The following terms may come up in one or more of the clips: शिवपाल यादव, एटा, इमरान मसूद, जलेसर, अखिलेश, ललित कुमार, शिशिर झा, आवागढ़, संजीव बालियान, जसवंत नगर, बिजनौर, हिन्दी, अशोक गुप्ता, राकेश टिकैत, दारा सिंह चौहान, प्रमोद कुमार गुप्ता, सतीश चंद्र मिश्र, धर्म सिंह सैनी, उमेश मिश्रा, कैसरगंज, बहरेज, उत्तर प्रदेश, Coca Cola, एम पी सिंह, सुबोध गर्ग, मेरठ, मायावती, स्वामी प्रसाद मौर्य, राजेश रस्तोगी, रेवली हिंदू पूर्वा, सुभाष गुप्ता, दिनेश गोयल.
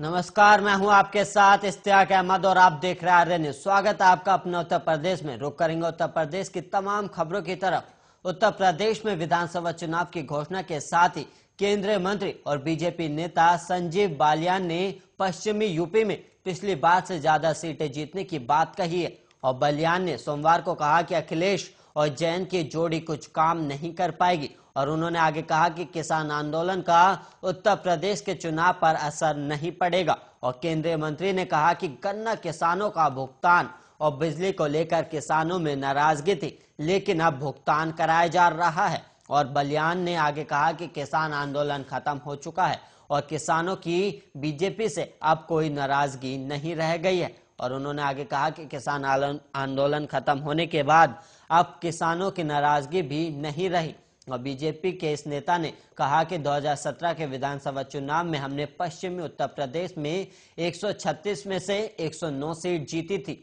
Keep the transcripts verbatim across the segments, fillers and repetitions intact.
नमस्कार, मैं हूं आपके साथ इश्तियाक अहमद और आप देख रहे हैं आर्य न्यूज। स्वागत है आपका अपने उत्तर प्रदेश में। रुक करेंगे उत्तर प्रदेश की तमाम खबरों की तरफ। उत्तर प्रदेश में विधानसभा चुनाव की घोषणा के साथ ही केंद्रीय मंत्री और बीजेपी नेता संजीव बालियान ने पश्चिमी यूपी में पिछली बार से ज्यादा सीटें जीतने की बात कही है और बालियान ने सोमवार को कहा कि अखिलेश और जयंत की जोड़ी कुछ काम नहीं कर पाएगी और उन्होंने आगे कहा कि किसान आंदोलन का उत्तर प्रदेश के चुनाव पर असर नहीं पड़ेगा और केंद्रीय मंत्री ने कहा कि गन्ना किसानों का भुगतान और बिजली को लेकर किसानों में नाराजगी थी, लेकिन अब भुगतान कराया जा रहा है। और बालियान ने आगे कहा कि किसान आंदोलन खत्म हो चुका है और किसानों की बीजेपी से अब कोई नाराजगी नहीं रह गई है। और उन्होंने आगे कहा कि किसान आंदोलन खत्म होने के बाद अब किसानों की नाराजगी भी नहीं रही। और बीजेपी के इस नेता ने कहा कि दो हज़ार सत्रह के विधानसभा चुनाव में हमने पश्चिमी उत्तर प्रदेश में एक सौ छत्तीस में से एक सौ नौ सीट जीती थी।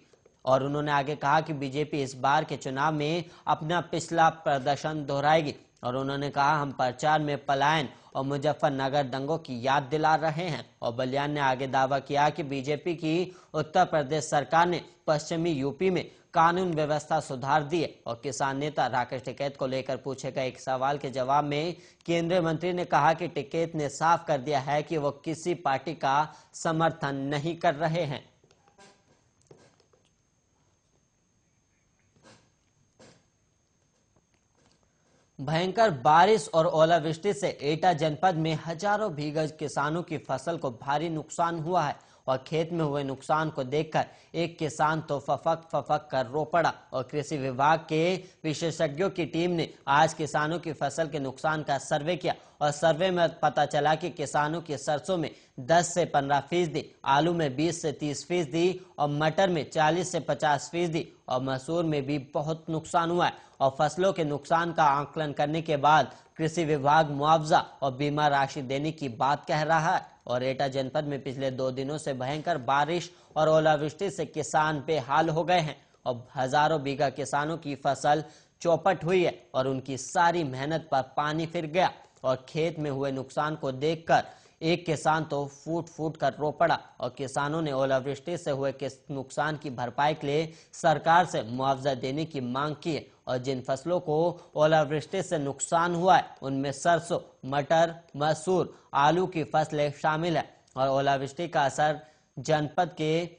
और उन्होंने आगे कहा कि बीजेपी इस बार के चुनाव में अपना पिछला प्रदर्शन दोहराएगी। और उन्होंने कहा, हम प्रचार में पलायन और मुजफ्फरनगर दंगों की याद दिला रहे हैं। और बालियान ने आगे दावा किया कि बीजेपी की उत्तर प्रदेश सरकार ने पश्चिमी यूपी में कानून व्यवस्था सुधार दी है। और किसान नेता राकेश टिकैत को लेकर पूछे गए एक सवाल के जवाब में केंद्रीय मंत्री ने कहा कि टिकैत ने साफ कर दिया है कि वो किसी पार्टी का समर्थन नहीं कर रहे हैं। भयंकर बारिश और ओलावृष्टि से एटा जनपद में हजारों बीघा किसानों की फसल को भारी नुकसान हुआ है। और खेत में हुए नुकसान को देखकर एक किसान तो फफक फफक कर रो पड़ा। और कृषि विभाग के विशेषज्ञों की टीम ने आज किसानों की फसल के नुकसान का सर्वे किया और सर्वे में पता चला कि किसानों की सरसों में दस से पंद्रह फीसदी, आलू में बीस से तीस फीसदी और मटर में चालीस से पचास फीसदी और मसूर में भी बहुत नुकसान हुआ है। और फसलों के नुकसान का आकलन करने के बाद कृषि विभाग मुआवजा और बीमा राशि देने की बात कह रहा है। और एटा जनपद में पिछले दो दिनों से भयंकर बारिश और ओलावृष्टि से किसान बेहाल हो गए हैं और हजारों बीघा किसानों की फसल चौपट हुई है और उनकी सारी मेहनत पर पानी फिर गया। और खेत में हुए नुकसान को देखकर एक किसान तो फूट फूट कर रो पड़ा। और किसानों ने ओलावृष्टि से हुए नुकसान की भरपाई के लिए सरकार से मुआवजा देने की मांग की है। और जिन फसलों को ओलावृष्टि से नुकसान हुआ है उनमें सरसों, मटर, मसूर, आलू की फसलें शामिल है। और ओलावृष्टि का असर जनपद के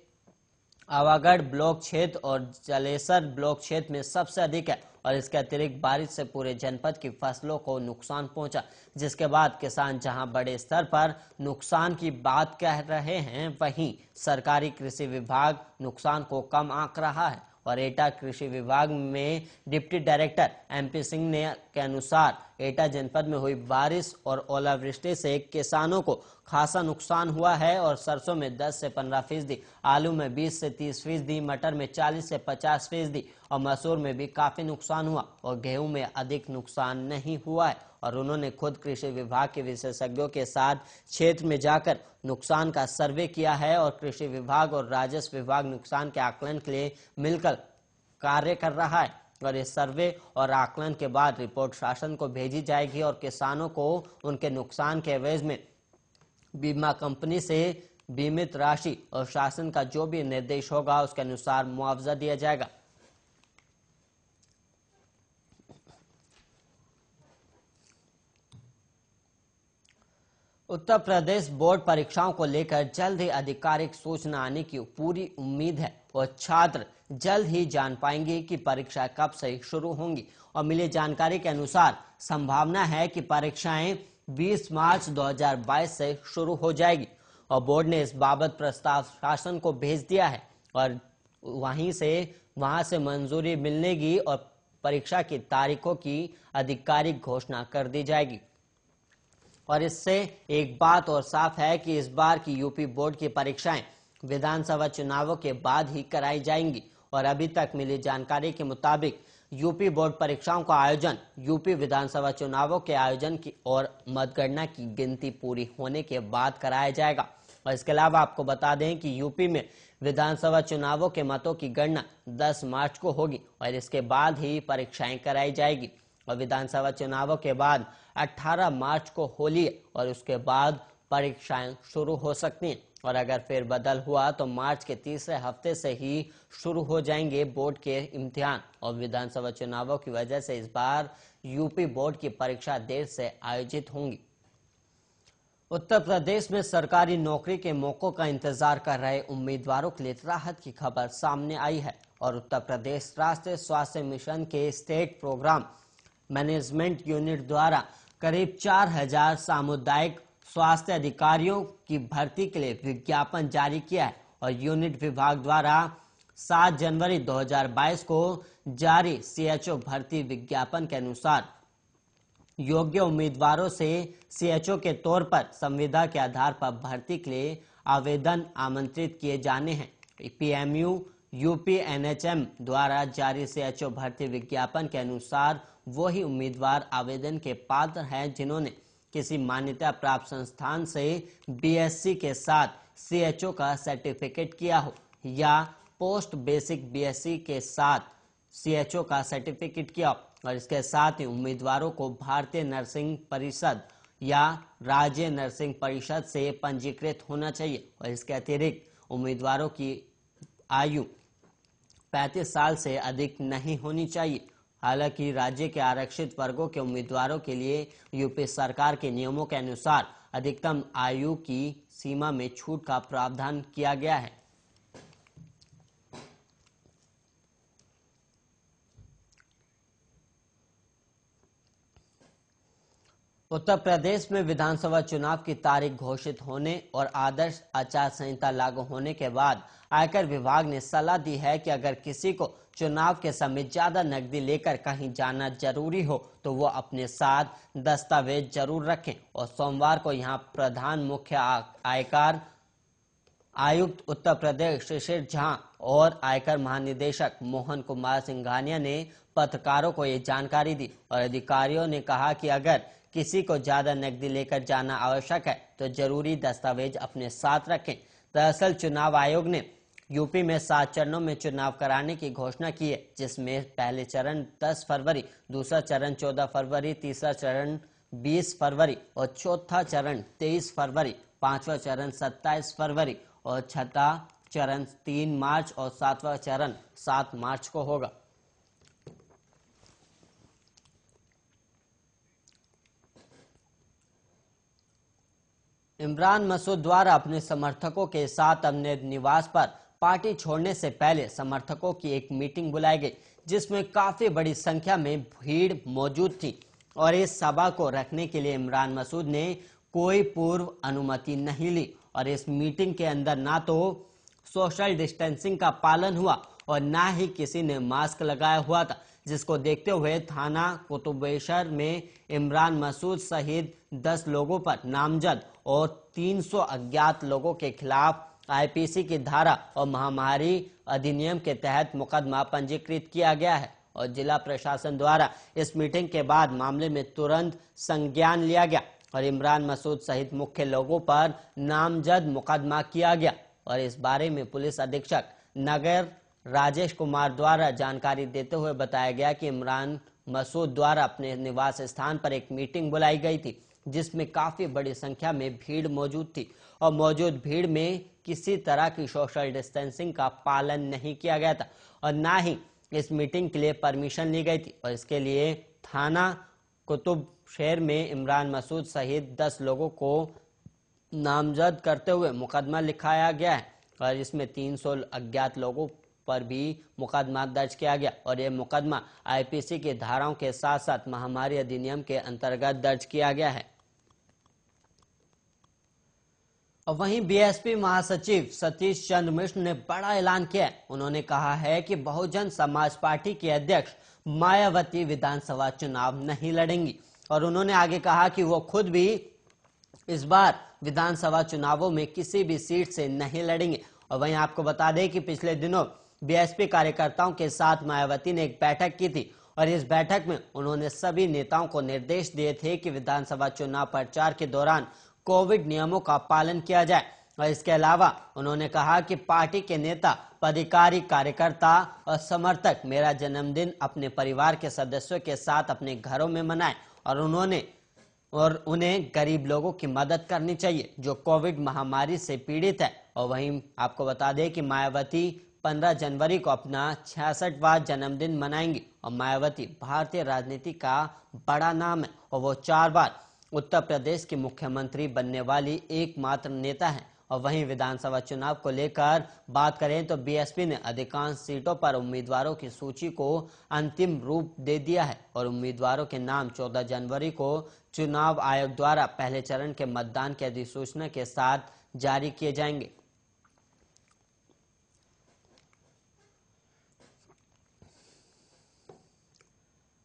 आवागढ़ ब्लॉक क्षेत्र और जलेसर ब्लॉक क्षेत्र में सबसे अधिक है। और इसके अतिरिक्त बारिश से पूरे जनपद की फसलों को नुकसान पहुंचा, जिसके बाद किसान जहां बड़े स्तर पर नुकसान की बात कह रहे हैं, वहीं सरकारी कृषि विभाग नुकसान को कम आंक रहा है। और एटा कृषि विभाग में deputy director एम पी सिंह ने के अनुसार एटा जनपद में हुई बारिश और ओलावृष्टि से किसानों को खासा नुकसान हुआ है। और सरसों में दस से पंद्रह फीसदी, आलू में बीस से तीस फीसदी, मटर में चालीस से पचास फीसदी और मसूर में भी काफी नुकसान हुआ और गेहूं में अधिक नुकसान नहीं हुआ है। और उन्होंने खुद कृषि विभाग के विशेषज्ञों के साथ क्षेत्र में जाकर नुकसान का सर्वे किया है। और कृषि विभाग और राजस्व विभाग नुकसान के आकलन के लिए मिलकर कार्य कर रहा है। और इस सर्वे और आकलन के बाद रिपोर्ट शासन को भेजी जाएगी और किसानों को उनके नुकसान के एवज में बीमा कंपनी से बीमित राशि और शासन का जो भी निर्देश होगा उसके अनुसार मुआवजा दिया जाएगा। उत्तर प्रदेश बोर्ड परीक्षाओं को लेकर जल्द ही आधिकारिक सूचना आने की पूरी उम्मीद है और छात्र जल्द ही जान पाएंगे कि परीक्षा कब से शुरू होंगी। और मिली जानकारी के अनुसार संभावना है कि परीक्षाएं बीस मार्च दो हज़ार बाईस से शुरू हो जाएगी। और बोर्ड ने इस बाबत प्रस्ताव शासन को भेज दिया है और वहीं से वहां से मंजूरी मिलनेगी और परीक्षा की तारीखों की आधिकारिक घोषणा कर दी जाएगी। और इससे एक बात और साफ है कि इस बार की यूपी बोर्ड की परीक्षाएं विधानसभा चुनावों के बाद ही कराई जाएंगी। और अभी तक मिली जानकारी के मुताबिक यूपी बोर्ड परीक्षाओं का आयोजन यूपी विधानसभा चुनावों के आयोजन की और मतगणना की गिनती पूरी होने के बाद कराया जाएगा। और इसके अलावा आपको बता दें कि यूपी में विधानसभा चुनावों के मतों की गणना दस मार्च को होगी और इसके बाद ही परीक्षाएं कराई जाएगी। और विधानसभा चुनावों के बाद अठारह मार्च को होली और उसके बाद परीक्षाएं शुरू हो सकती हैं और अगर फेरबदल हुआ तो मार्च के तीसरे हफ्ते से ही शुरू हो जाएंगे बोर्ड के इम्तिहान। और विधानसभा चुनावों की वजह से इस बार यूपी बोर्ड की परीक्षा देर से आयोजित होंगी। उत्तर प्रदेश में सरकारी नौकरी के मौकों का इंतजार कर रहे उम्मीदवारों के लिए राहत की खबर सामने आई है और उत्तर प्रदेश राष्ट्रीय स्वास्थ्य मिशन के स्टेट प्रोग्राम मैनेजमेंट यूनिट द्वारा करीब चार हजार सामुदायिक स्वास्थ्य अधिकारियों की भर्ती के लिए विज्ञापन जारी किया है और यूनिट विभाग द्वारा सात जनवरी दो हजार बाईस को जारी सीएचओ भर्ती विज्ञापन के अनुसार योग्य उम्मीदवारों से सीएचओ के तौर पर संविदा के आधार पर भर्ती के लिए आवेदन आमंत्रित किए जाने हैं। पीएमयू यूपी एनएचएम द्वारा जारी सीएचओ भर्ती विज्ञापन के अनुसार वही उम्मीदवार आवेदन के पात्र हैं जिन्होंने किसी मान्यता प्राप्त संस्थान से बीएससी के साथ सीएचओ का सर्टिफिकेट किया हो या पोस्ट बेसिक बीएससी के साथ सीएचओ का सर्टिफिकेट किया हो और इसके साथ ही उम्मीदवारों को भारतीय नर्सिंग परिषद या राज्य नर्सिंग परिषद से पंजीकृत होना चाहिए और इसके अतिरिक्त उम्मीदवारों की आयु पैंतीस साल से अधिक नहीं होनी चाहिए। हालांकि राज्य के आरक्षित वर्गों के उम्मीदवारों के लिए यूपी सरकार के नियमों के अनुसार अधिकतम आयु की सीमा में छूट का प्रावधान किया गया है। उत्तर प्रदेश में विधानसभा चुनाव की तारीख घोषित होने और आदर्श आचार संहिता लागू होने के बाद आयकर विभाग ने सलाह दी है कि अगर किसी को चुनाव के समय ज्यादा नकदी लेकर कहीं जाना जरूरी हो तो वो अपने साथ दस्तावेज जरूर रखें और सोमवार को यहां प्रधान मुख्य आयकर आयुक्त उत्तर प्रदेश शिशिर झा और आयकर महानिदेशक मोहन कुमार सिंघानिया ने पत्रकारों को ये जानकारी दी और अधिकारियों ने कहा कि अगर किसी को ज्यादा नकदी लेकर जाना आवश्यक है तो जरूरी दस्तावेज अपने साथ रखें। दरअसल चुनाव आयोग ने यूपी में सात चरणों में चुनाव कराने की घोषणा की है जिसमें पहले चरण दस फरवरी, दूसरा चरण चौदह फरवरी, तीसरा चरण बीस फरवरी और चौथा चरण तेईस फरवरी, पांचवा चरण सत्ताईस फरवरी और छठा चरण तीन मार्च और सातवां चरण सात मार्च को होगा। इमरान मसूद द्वारा अपने समर्थकों के साथ अपने निवास पर पार्टी छोड़ने से पहले समर्थकों की एक मीटिंग बुलाई गई जिसमें काफी बड़ी संख्या में भीड़ मौजूद थी और इस सभा को रखने के लिए इमरान मसूद ने कोई पूर्व अनुमति नहीं ली और इस मीटिंग के अंदर ना तो सोशल डिस्टेंसिंग का पालन हुआ और ना ही किसी ने मास्क लगाया हुआ था, जिसको देखते हुए थाना कुतुबेश्वर में इमरान मसूद सहित दस लोगों पर नामजद और तीन सौ अज्ञात लोगों के खिलाफ आईपीसी की धारा और महामारी अधिनियम के तहत मुकदमा पंजीकृत किया गया है और जिला प्रशासन द्वारा इस मीटिंग के बाद मामले में तुरंत संज्ञान लिया गया और इमरान मसूद सहित मुख्य लोगों पर नामजद मुकदमा किया गया और इस बारे में पुलिस अधीक्षक नगर राजेश कुमार द्वारा जानकारी देते हुए बताया गया कि इमरान मसूद द्वारा अपने निवास स्थान पर एक मीटिंग बुलाई गई थी जिसमें काफी बड़ी संख्या में भीड़ मौजूद थी और मौजूद भीड़ में किसी तरह की सोशल डिस्टेंसिंग का पालन नहीं किया गया था और ना ही इस मीटिंग के लिए परमिशन ली गई थी और इसके लिए थाना कुतुब शहर में इमरान मसूद सहित दस लोगों को नामजद करते हुए मुकदमा लिखाया गया है और इसमें तीन सौ अज्ञात लोगों पर भी मुकदमा दर्ज किया गया और यह मुकदमा आईपीसी की धाराओं के साथ साथ महामारी अधिनियम के अंतर्गत दर्ज किया गया है। और वहीं बीएसपी महासचिव सतीश चंद्र मिश्र ने बड़ा ऐलान किया। उन्होंने कहा है कि बहुजन समाज पार्टी के अध्यक्ष मायावती विधानसभा चुनाव नहीं लड़ेंगी और उन्होंने आगे कहा कि वो खुद भी इस बार विधानसभा चुनावों में किसी भी सीट से नहीं लड़ेंगे। और वहीं आपको बता दें कि पिछले दिनों बीएसपी कार्यकर्ताओं के साथ मायावती ने एक बैठक की थी और इस बैठक में उन्होंने सभी नेताओं को निर्देश दिए थे कि विधानसभा चुनाव प्रचार के दौरान कोविड नियमों का पालन किया जाए और इसके अलावा उन्होंने कहा कि पार्टी के नेता, पदाधिकारी, कार्यकर्ता और समर्थक मेरा जन्मदिन अपने परिवार के सदस्यों के साथ अपने घरों में मनाएं और उन्होंने और उन्हें गरीब लोगों की मदद करनी चाहिए जो कोविड महामारी से पीड़ित है। और वहीं आपको बता दें कि मायावती पंद्रह जनवरी को अपना छियासठवां जन्मदिन मनाएंगी और मायावती भारतीय राजनीति का बड़ा नाम है और वो चार बार उत्तर प्रदेश की मुख्यमंत्री बनने वाली एकमात्र नेता है। और वहीं विधानसभा चुनाव को लेकर बात करें तो बीएसपी ने अधिकांश सीटों पर उम्मीदवारों की सूची को अंतिम रूप दे दिया है और उम्मीदवारों के नाम चौदह जनवरी को चुनाव आयोग द्वारा पहले चरण के मतदान की अधिसूचना के साथ जारी किए जाएंगे।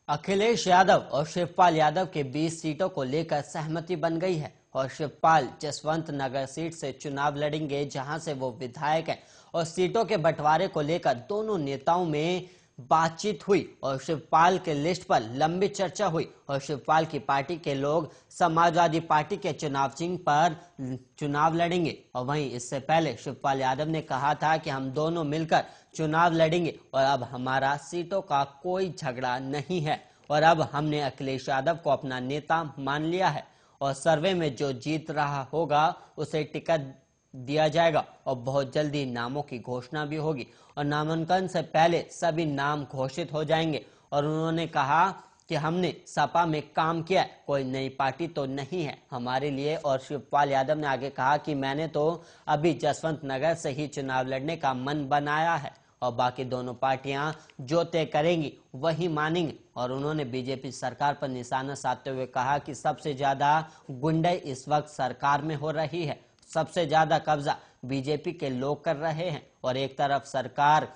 अखिलेश यादव और शिवपाल यादव के बीस सीटों को लेकर सहमति बन गई है और शिवपाल जसवंत नगर सीट से चुनाव लड़ेंगे जहां से वो विधायक हैं। और सीटों के बंटवारे को लेकर दोनों नेताओं में बातचीत हुई और शिवपाल के लिस्ट पर लंबी चर्चा हुई और शिवपाल की पार्टी के लोग समाजवादी पार्टी के चुनाव चिन्ह पर चुनाव लड़ेंगे। और वहीं इससे पहले शिवपाल यादव ने कहा था कि हम दोनों मिलकर चुनाव लड़ेंगे और अब हमारा सीटों का कोई झगड़ा नहीं है और अब हमने अखिलेश यादव को अपना नेता मान लिया है और सर्वे में जो जीत रहा होगा उसे टिकट दिया जाएगा और बहुत जल्दी नामों की घोषणा भी होगी और नामांकन से पहले सभी नाम घोषित हो जाएंगे। और उन्होंने कहा कि हमने सपा में काम किया, कोई नई पार्टी तो नहीं है हमारे लिए। और शिवपाल यादव ने आगे कहा कि मैंने तो अभी जसवंत नगर से ही चुनाव लड़ने का मन बनाया है और बाकी दोनों पार्टियां जो तय करेंगी वही मानेंगे। और उन्होंने बीजेपी सरकार पर निशाना साधते हुए कहा कि सबसे ज्यादा गुंडाई इस वक्त सरकार में हो रही है, सबसे ज्यादा कब्जा बीजेपी के लोग कर रहे हैं और एक तरफ सरकार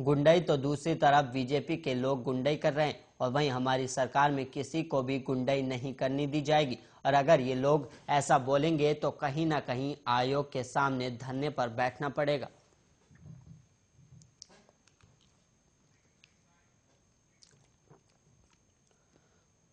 गुंडाई तो दूसरी तरफ बीजेपी के लोग गुंडाई कर रहे हैं और वहीं हमारी सरकार में किसी को भी गुंडाई नहीं करने दी जाएगी। और अगर ये लोग ऐसा बोलेंगे तो कहीं ना कहीं आयोग के सामने धरने पर बैठना पड़ेगा।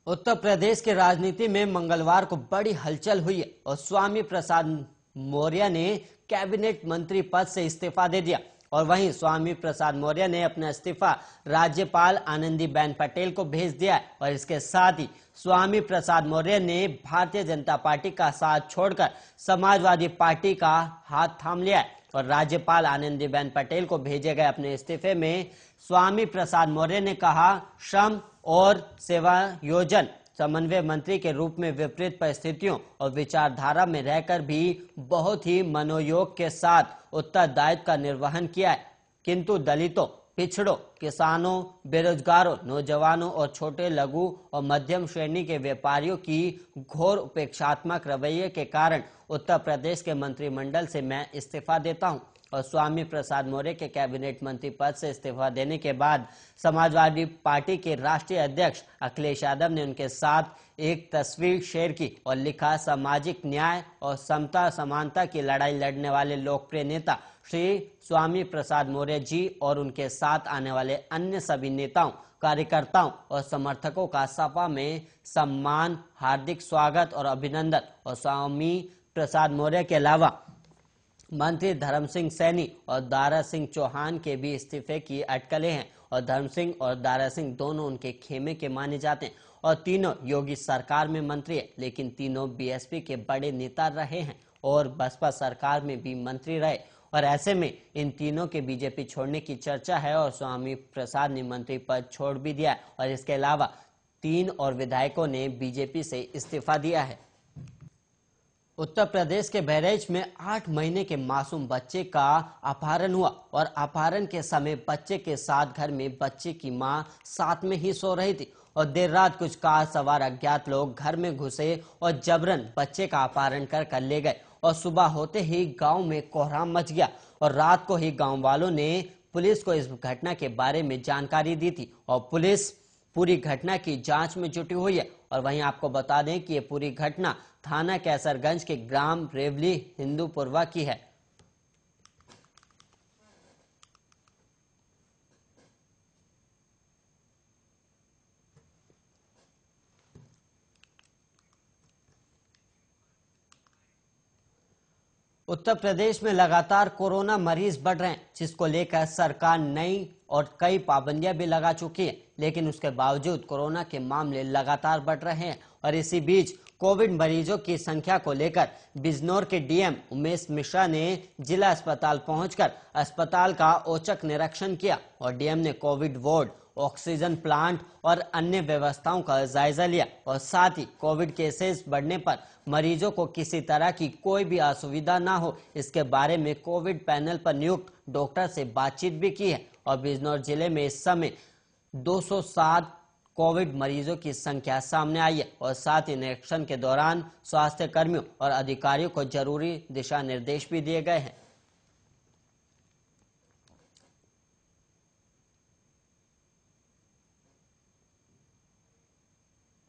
उत्तर प्रदेश की राजनीति में मंगलवार को बड़ी हलचल हुई है और स्वामी प्रसाद मौर्य ने कैबिनेट मंत्री पद से इस्तीफा दे दिया। और वहीं स्वामी प्रसाद मौर्य ने अपना इस्तीफा राज्यपाल आनंदीबेन पटेल को भेज दिया है। और इसके साथ ही स्वामी प्रसाद मौर्य ने भारतीय जनता पार्टी का साथ छोड़कर समाजवादी पार्टी का हाथ थाम लिया है। और राज्यपाल आनंदीबेन पटेल को भेजे गए अपने इस्तीफे में स्वामी प्रसाद मौर्य ने कहा, श्रम और सेवा योजन समन्वय मंत्री के रूप में विपरीत परिस्थितियों और विचारधारा में रहकर भी बहुत ही मनोयोग के साथ उत्तरदायित्व का निर्वहन किया है, किंतु दलितों, पिछड़ों, किसानों, बेरोजगारों, नौजवानों और छोटे लघु और मध्यम श्रेणी के व्यापारियों की घोर उपेक्षात्मक रवैये के कारण उत्तर प्रदेश के मंत्रिमंडल से मैं इस्तीफा देता हूं। और स्वामी प्रसाद मौर्य के कैबिनेट मंत्री पद से इस्तीफा देने के बाद समाजवादी पार्टी के राष्ट्रीय अध्यक्ष अखिलेश यादव ने उनके साथ एक तस्वीर शेयर की और लिखा, सामाजिक न्याय और समता समानता की लड़ाई लड़ने वाले लोकप्रिय नेता श्री स्वामी प्रसाद मौर्य जी और उनके साथ आने वाले अन्य सभी नेताओं, कार्यकर्ताओं और समर्थकों का सपा में सम्मान, हार्दिक स्वागत और अभिनंदन। और स्वामी प्रसाद मौर्य के अलावा मंत्री धर्म सिंह सैनी और दारा सिंह चौहान के भी इस्तीफे की अटकलें हैं और धर्म सिंह और दारा सिंह दोनों उनके खेमे के माने जाते हैं और तीनों योगी सरकार में मंत्री है, लेकिन तीनों बीएसपी के बड़े नेता रहे हैं और बसपा सरकार में भी मंत्री रहे। और ऐसे में इन तीनों के बीजेपी छोड़ने की चर्चा है और स्वामी प्रसाद ने मंत्री पद छोड़ भी दिया और इसके अलावा तीन और विधायकों ने बीजेपी से इस्तीफा दिया है। उत्तर प्रदेश के बहरेज में आठ महीने के मासूम बच्चे का अपहरण हुआ और अपहरण के समय बच्चे के साथ घर में बच्चे की मां साथ में ही सो रही थी और देर रात कुछ कार सवार अज्ञात लोग घर में घुसे और जबरन बच्चे का अपहरण कर कर ले गए। और सुबह होते ही गांव में कोहराम मच गया और रात को ही गांव वालों ने पुलिस को इस घटना के बारे में जानकारी दी थी और पुलिस पूरी घटना की जांच में जुटी हुई है। और वहीं आपको बता दें कि ये पूरी घटना थाना कैसरगंज के ग्राम रेवली हिंदू पूर्वा की है। उत्तर प्रदेश में लगातार कोरोना मरीज बढ़ रहे हैं, जिसको लेकर सरकार नई और कई पाबंदियां भी लगा चुकी है, लेकिन उसके बावजूद कोरोना के मामले लगातार बढ़ रहे हैं। और इसी बीच कोविड मरीजों की संख्या को लेकर बिजनौर के डी एम उमेश मिश्रा ने जिला अस्पताल पहुंचकर अस्पताल का औचक निरीक्षण किया और डी एम ने कोविड वार्ड, ऑक्सीजन प्लांट और अन्य व्यवस्थाओं का जायजा लिया और साथ ही कोविड केसेस बढ़ने पर मरीजों को किसी तरह की कोई भी असुविधा ना हो, इसके बारे में कोविड पैनल पर नियुक्त डॉक्टर से बातचीत भी की है। और बिजनौर जिले में इस समय दो सौ सात कोविड मरीजों की संख्या सामने आई है और साथ ही निरीक्षण के दौरान स्वास्थ्य कर्मियों और अधिकारियों को जरूरी दिशा निर्देश भी दिए गए हैं।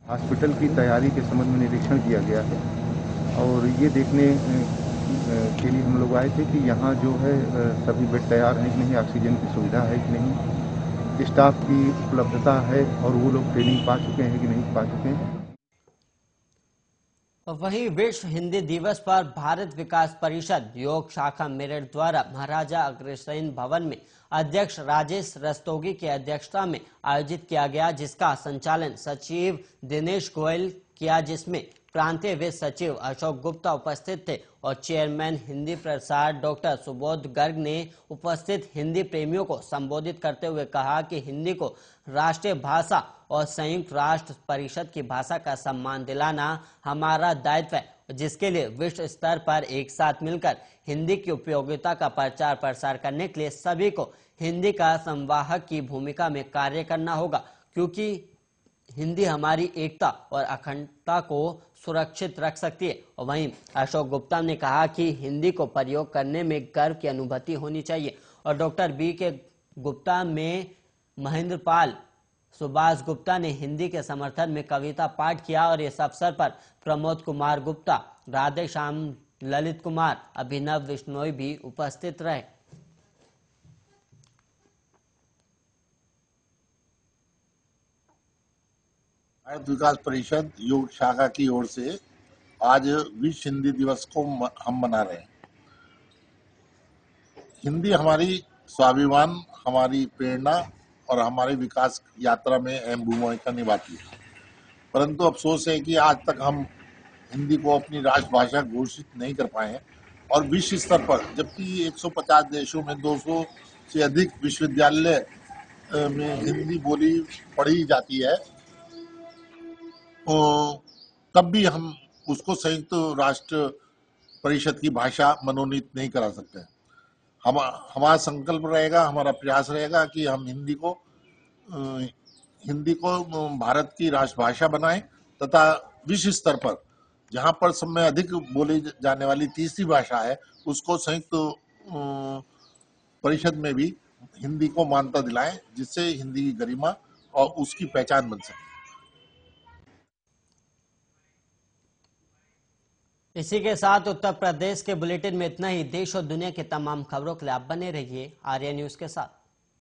हॉस्पिटल की तैयारी के संबंध में निरीक्षण किया गया है और ये देखने के लिए हम लोग आए थे कि यहाँ जो है सभी बेड तैयार हैं कि नहीं, ऑक्सीजन की सुविधा है कि नहीं, स्टाफ की उपलब्धता है और वो लोग ट्रेनिंग पा चुके हैं कि नहीं पा चुके हैं। वहीं विश्व हिंदी दिवस पर भारत विकास परिषद योग शाखा मेरठ द्वारा महाराजा अग्रसेन भवन में अध्यक्ष राजेश रस्तोगी की अध्यक्षता में आयोजित किया गया, जिसका संचालन सचिव दिनेश गोयल किया, जिसमें प्रांतीय वित्त सचिव अशोक गुप्ता उपस्थित थे और चेयरमैन हिंदी प्रसार डॉक्टर सुबोध गर्ग ने उपस्थित हिंदी प्रेमियों को संबोधित करते हुए कहा कि हिंदी को राष्ट्रीय भाषा और संयुक्त राष्ट्र परिषद की भाषा का सम्मान दिलाना हमारा दायित्व है, जिसके लिए विश्व स्तर पर एक साथ मिलकर हिंदी की उपयोगिता का प्रचार प्रसार करने के लिए सभी को हिंदी का संवाहक की भूमिका में कार्य करना होगा, क्योंकि हिंदी हमारी एकता और अखंडता को सुरक्षित रख सकती है। और वहीं अशोक गुप्ता ने कहा कि हिंदी को प्रयोग करने में गर्व की अनुभूति होनी चाहिए और डॉक्टर बी के गुप्ता में महेंद्र पाल, सुभाष गुप्ता ने हिंदी के समर्थन में कविता पाठ किया और इस अवसर पर प्रमोद कुमार गुप्ता, राधे श्याम ललित कुमार, अभिनव विश्नोई भी उपस्थित रहे। भारत विकास परिषद योग शाखा की ओर से आज विश्व हिंदी दिवस को हम मना रहे हैं। हिंदी हमारी स्वाभिमान, हमारी प्रेरणा और हमारे विकास यात्रा में अहम भूमिका निभाती है, परंतु अफसोस है कि आज तक हम हिंदी को अपनी राष्ट्रभाषा घोषित नहीं कर पाए हैं। और विश्व स्तर पर जबकि एक सौ पचास देशों में दो सौ से अधिक विश्वविद्यालय में हिंदी बोली पढ़ी जाती है, तो तब भी हम उसको संयुक्त राष्ट्र परिषद की भाषा मनोनीत नहीं करा सकते। हम हमारा संकल्प रहेगा, हमारा प्रयास रहेगा कि हम हिंदी को हिंदी को भारत की राष्ट्रभाषा बनाएं तथा विश्व स्तर पर जहां पर सब में अधिक बोली जाने वाली तीसरी भाषा है उसको संयुक्त परिषद में भी हिंदी को मान्यता दिलाएं, जिससे हिंदी की गरिमा और उसकी पहचान बन सके। इसी के साथ उत्तर प्रदेश के बुलेटिन में इतना ही। देश और दुनिया की तमाम खबरों के लिए आप बने रहिए आर्या न्यूज के साथ।